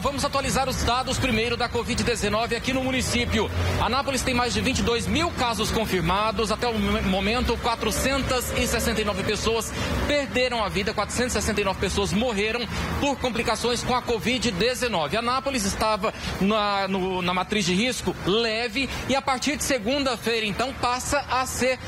Vamos atualizar os dados primeiro da Covid-19 aqui no município. Anápolis tem mais de 22 mil casos confirmados. Até o momento, 469 pessoas perderam a vida, 469 pessoas morreram por complicações com a Covid-19. Anápolis estava na matriz de risco leve e a partir de segunda-feira, então, passa a ser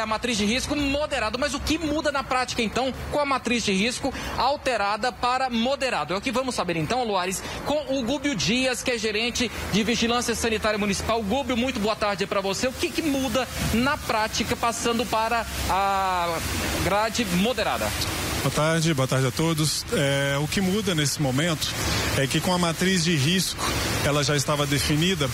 a matriz de risco moderado. Mas o que muda na prática, então, com a matriz de risco alterada para moderado? É o que vamos saber, então, Luares, com o Gúbio Dias, que é gerente de Vigilância Sanitária Municipal. Gúbio, muito boa tarde para você. O que muda na prática, passando para a grade moderada? Boa tarde a todos. O que muda nesse momento é que com a matriz de risco, ela já estava definida,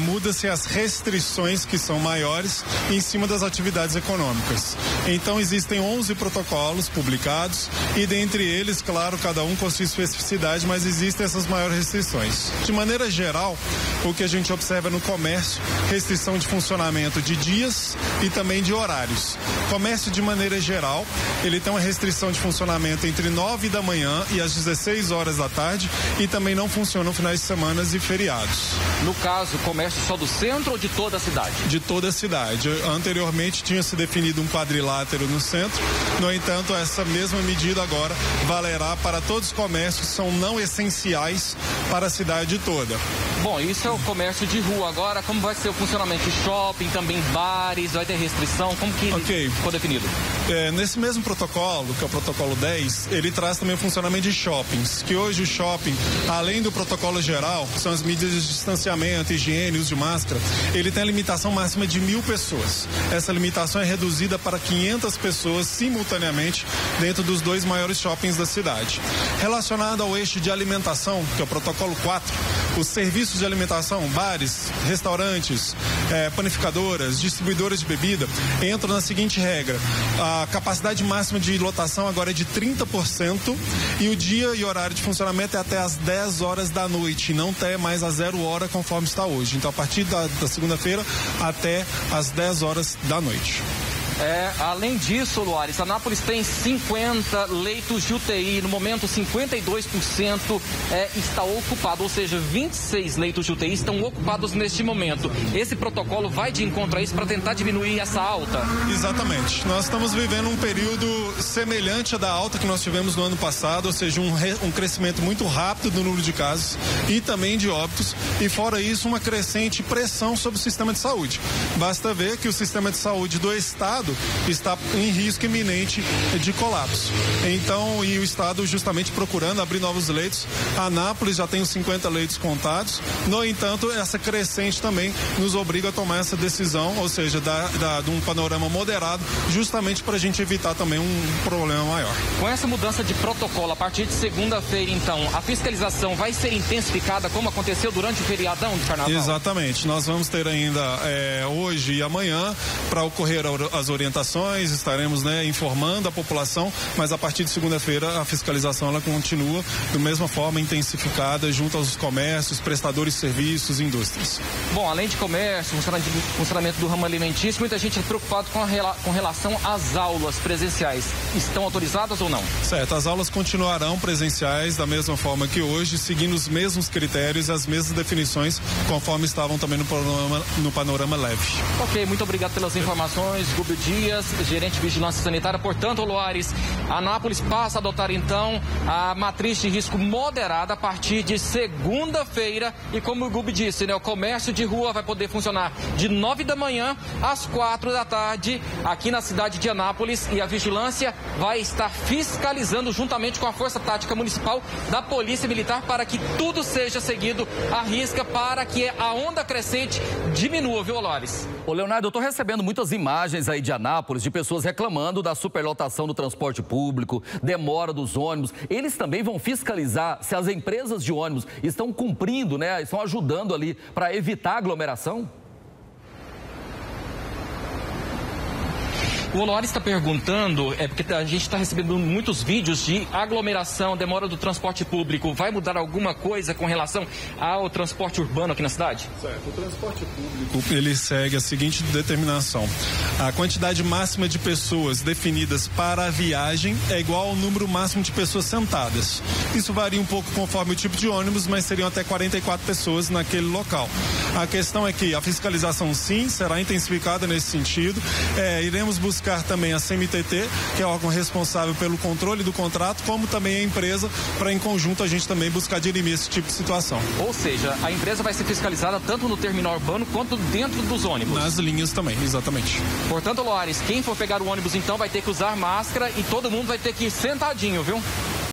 muda-se as restrições que são maiores em cima das atividades econômicas. Então existem 11 protocolos publicados e dentre eles, claro, cada um com sua especificidade, mas existem essas maiores restrições. De maneira geral, o que a gente observa no comércio, restrição de funcionamento de dias e também de horários. Comércio, de maneira geral, ele tem uma restrição de funcionamento entre 9 da manhã e às 16 horas da tarde e também não funcionam finais de semana e feriados. No caso, comércio só do centro ou de toda a cidade? De toda a cidade. Anteriormente tinha se definido um quadrilátero no centro, no entanto, essa mesma medida agora valerá para todos os comércios que são não essenciais para a cidade toda. Bom, isso é o comércio de rua. Agora, como vai ser o funcionamento de shopping, também bares, vai ter restrição? Como que ficou definido? Nesse mesmo protocolo, que é o protocolo 10, ele traz também o funcionamento de shoppings, que hoje o shopping, além do protocolo geral, são as medidas de distanciamento, higiene, uso de máscara, ele tem a limitação máxima de 1.000 pessoas. Essa limitação é reduzida para 500 pessoas simultaneamente dentro dos dois maiores shoppings da cidade. Relacionado ao eixo de alimentação, que é o protocolo 4, os serviços de alimentação, bares, restaurantes, panificadoras, distribuidoras de bebida, entram na seguinte regra: a capacidade máxima de lotação agora é de 30% e o dia e horário de funcionamento é até às 10 horas da noite, não até mais às 0 hora conforme está hoje. Então, a partir da segunda-feira até às 10 horas da noite. Além disso, Luares, Anápolis tem 50 leitos de UTI. No momento, 52% está ocupado, ou seja, 26 leitos de UTI estão ocupados neste momento. Esse protocolo vai de encontro a isso para tentar diminuir essa alta? Exatamente. Nós estamos vivendo um período semelhante à da alta que nós tivemos no ano passado, ou seja, um crescimento muito rápido do número de casos e também de óbitos. E fora isso, uma crescente pressão sobre o sistema de saúde. Basta ver que o sistema de saúde do Estado está em risco iminente de colapso. Então, e o Estado justamente procurando abrir novos leitos. A Anápolis já tem os 50 leitos contados. No entanto, essa crescente também nos obriga a tomar essa decisão, ou seja, de um panorama moderado, justamente para a gente evitar também um problema maior. Com essa mudança de protocolo, a partir de segunda-feira, então, a fiscalização vai ser intensificada, como aconteceu durante o feriadão de Carnaval? Exatamente. Nós vamos ter ainda hoje e amanhã para ocorrer as orientações, estaremos informando a população, mas a partir de segunda-feira a fiscalização ela continua da mesma forma intensificada junto aos comércios, prestadores de serviços, indústrias. Bom, além de comércio, funcionamento do ramo alimentício, muita gente é preocupada com relação às aulas presenciais. Estão autorizadas ou não? Certo, as aulas continuarão presenciais da mesma forma que hoje, seguindo os mesmos critérios, as mesmas definições, conforme estavam também no panorama leve. Ok, muito obrigado pelas informações, Gúbio Dias, gerente de Vigilância Sanitária. Portanto, Luares, a Anápolis passa a adotar, então, a matriz de risco moderada a partir de segunda-feira. E como o Gúbio disse, o comércio de rua vai poder funcionar de 9 da manhã às 4 da tarde aqui na cidade de Anápolis. E a Vigilância vai estar fiscalizando juntamente com a Força Tática Municipal da Polícia Militar para que tudo seja seguido à risca, para que a onda crescente diminua, viu, Luares? Ô, Leonardo, eu tô recebendo muitas imagens aí de Anápolis, de pessoas reclamando da superlotação do transporte público, demora dos ônibus. Eles também vão fiscalizar se as empresas de ônibus estão cumprindo, estão ajudando ali para evitar aglomeração? O Loara está perguntando, porque a gente está recebendo muitos vídeos de aglomeração, demora do transporte público. Vai mudar alguma coisa com relação ao transporte urbano aqui na cidade? Certo, o transporte público ele segue a seguinte determinação. A quantidade máxima de pessoas definidas para a viagem é igual ao número máximo de pessoas sentadas. Isso varia um pouco conforme o tipo de ônibus, mas seriam até 44 pessoas naquele local. A questão é que a fiscalização, sim, será intensificada nesse sentido. Iremos buscar também a CMTT, que é o órgão responsável pelo controle do contrato, como também a empresa, para em conjunto a gente também buscar dirimir esse tipo de situação. Ou seja, a empresa vai ser fiscalizada tanto no terminal urbano quanto dentro dos ônibus? Nas linhas também, exatamente. Portanto, Loares, quem for pegar o ônibus então vai ter que usar máscara e todo mundo vai ter que ir sentadinho, viu?